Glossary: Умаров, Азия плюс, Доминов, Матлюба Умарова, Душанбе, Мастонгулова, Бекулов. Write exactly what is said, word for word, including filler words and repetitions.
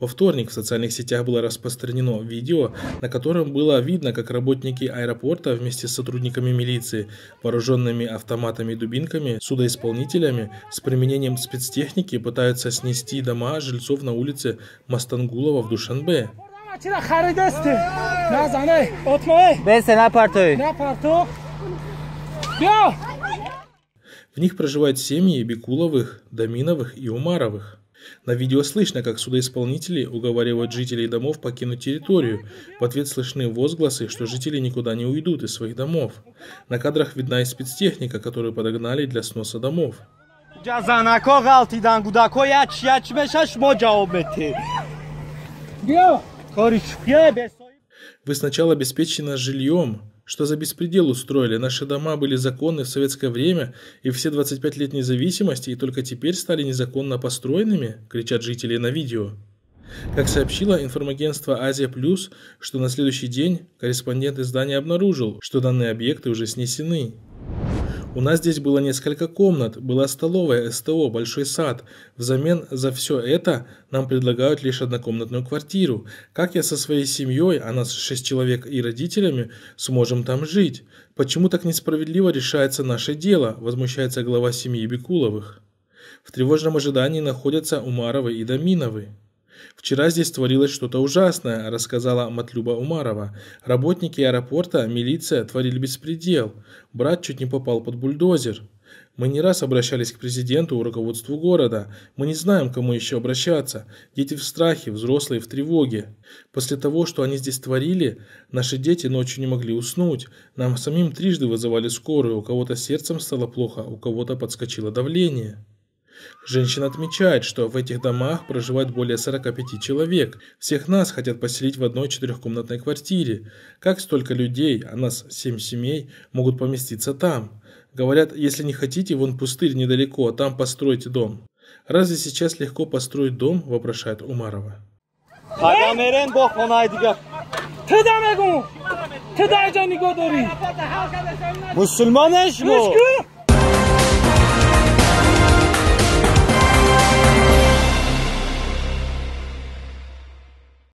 Во вторник в социальных сетях было распространено видео, на котором было видно, как работники аэропорта вместе с сотрудниками милиции, вооруженными автоматами и дубинками, судоисполнителями с применением спецтехники пытаются снести дома жильцов на улице Мастонгулова в Душанбе. В них проживают семьи Бекуловых, Доминовых и Умаровых. На видео слышно, как судоисполнители уговаривают жителей домов покинуть территорию. В ответ слышны возгласы, что жители никуда не уйдут из своих домов. На кадрах видна и спецтехника, которую подогнали для сноса домов. Вы сначала обеспечены жильем. Что за беспредел устроили? Наши дома были законны в советское время, и все двадцать пять лет независимости, и только теперь стали незаконно построенными, кричат жители на видео. Как сообщило информагентство «Азия плюс», что на следующий день корреспондент издания обнаружил, что данные объекты уже снесены. У нас здесь было несколько комнат, была столовая, СТО, большой сад. Взамен за все это нам предлагают лишь однокомнатную квартиру. Как я со своей семьей, а нас шесть человек и родителями, сможем там жить? Почему так несправедливо решается наше дело? Возмущается глава семьи Бекуловых. В тревожном ожидании находятся Умаровы и Доминовы. Вчера здесь творилось что-то ужасное, рассказала Матлюба Умарова. Работники аэропорта, милиция творили беспредел. Брат чуть не попал под бульдозер. Мы не раз обращались к президенту, руководству города. Мы не знаем, к кому еще обращаться. Дети в страхе, взрослые в тревоге. После того, что они здесь творили, наши дети ночью не могли уснуть. Нам самим трижды вызывали скорую. У кого-то сердцем стало плохо, у кого-то подскочило давление. Женщина отмечает, что в этих домах проживает более сорока пяти человек. Всех нас хотят поселить в одной четырехкомнатной квартире. Как столько людей, а нас семь семей, могут поместиться там? Говорят, если не хотите, вон пустырь недалеко, а там постройте дом. Разве сейчас легко построить дом, вопрошает Умарова. Мусульмане, что?